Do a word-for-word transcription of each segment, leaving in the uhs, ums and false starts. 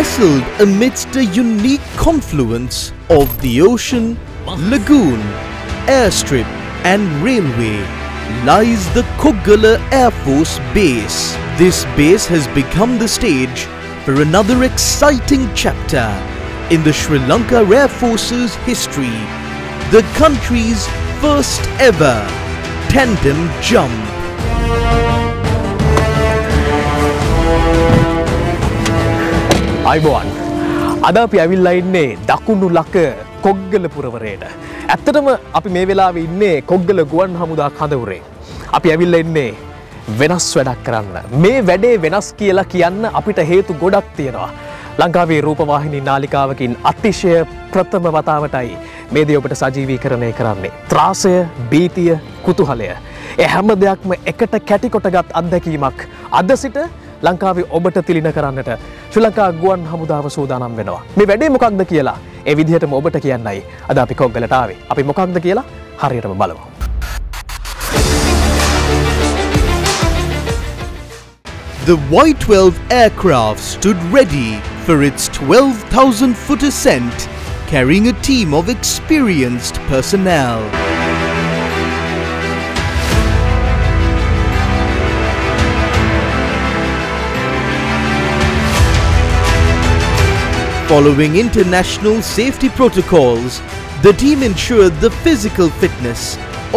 nestled amidst a unique confluence of the ocean, lagoon, airstrip and railway lies the Koggala Air Force Base. This base has become the stage for another exciting chapter in the Sri Lanka Air Force's history, the country's first ever tandem jump. අයිබෝන් අද අපි ඇවිල්ලා ඉන්නේ දකුණු ලක කොග්ගල පුරවරයට. ඇත්තටම අපි මේ වෙලාවේ ඉන්නේ කොග්ගල ගුවන් හමුදා කඳවුරේ. අපි ඇවිල්ලා ඉන්නේ වෙනස් වැඩක් කරන්න. මේ වැඩේ වෙනස් කියලා කියන්න අපිට හේතු ගොඩක් තියෙනවා. ලංකාවේ රූපවාහිනී නාලිකාවකින් අතිශය ප්‍රථම වතාවටයි මේ දේ ඔබට සජීවීකරණය කරන්නේ. ත්‍රාසය, බීතිය, කුතුහලය. ඒ හැම දෙයක්ම එකට කැටිකොටගත් අත්දැකීමක්. අද සිට ලංකාවේ ඔබට තිලින කරන්නට ශ්‍රී ලංකා ගුවන් හමුදාව සූදානම් වෙනවා. මේ වැඩේ මොකක්ද කියලා ඒ විදිහටම ඔබට කියන්නයි අද අපි කොග්ගලට ආවේ. අපි මොකක්ද කියලා හරියටම බලමු. The Y twelve aircraft stood ready for its twelve thousand foot ascent, carrying a team of experienced personnel. Following international safety protocols, the team ensured the physical fitness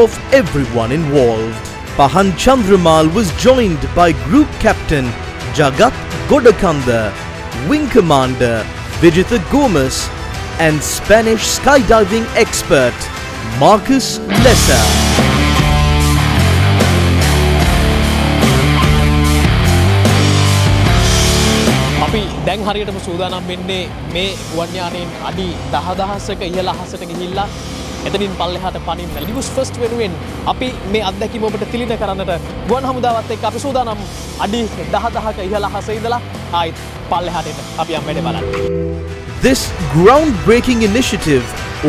of everyone involved. Pahan Chandramal was joined by Group Captain Jagat Godakanda, Wing Commander Vijita Gomez and Spanish skydiving expert Marcus Lessa. දැන් හරියටම සූදානම් වෙන්නේ මේ ගුවන්යානයෙන් අඩි දහදහසක ඉහළ අහසට ගිහිල්ලා එතනින් පල්ලෙහාට පනින්න. ලිවුස් ෆස්ට් වෙනුවෙන් අපි මේ අත්දැකීම ඔබට තිළින කරන්නට ගුවන් හමුදාවත් එක්ක අපි සූදානම්. අඩි දහදහක ඉහළ අහසේ ඉඳලා ආයිත් පල්ලෙහාට එන්න. අපි යම් වැඩේ බලන්න. This groundbreaking initiative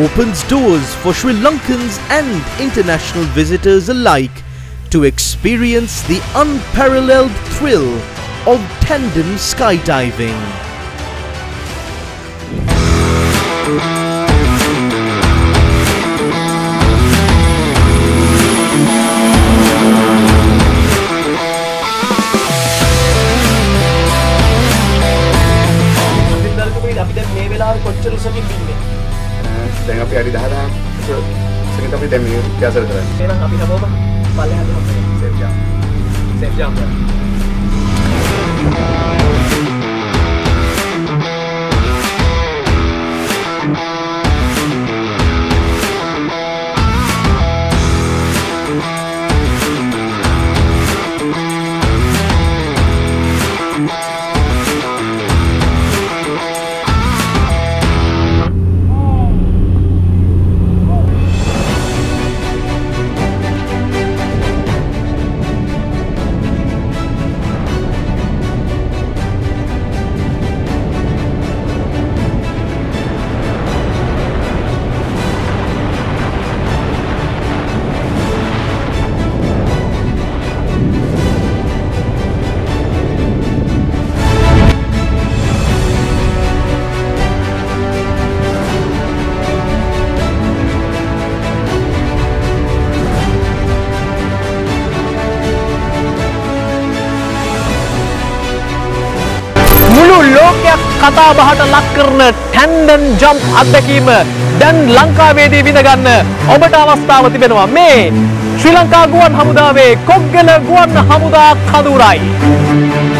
opens doors for Sri Lankans and international visitors alike to experience the unparalleled thrill of tandem skydiving. කතා බහට ලක් කරන ටැන්ඩම් ජම්ප් අත්දැකීම දැන් ලංකාවේදී විඳ ගන්න ඔබට අවස්ථාව තිබෙනවා මේ ශ්‍රී ලංකා ගුවන් හමුදාවේ කොග්ගල ගුවන් හමුදා කඳවුරයි.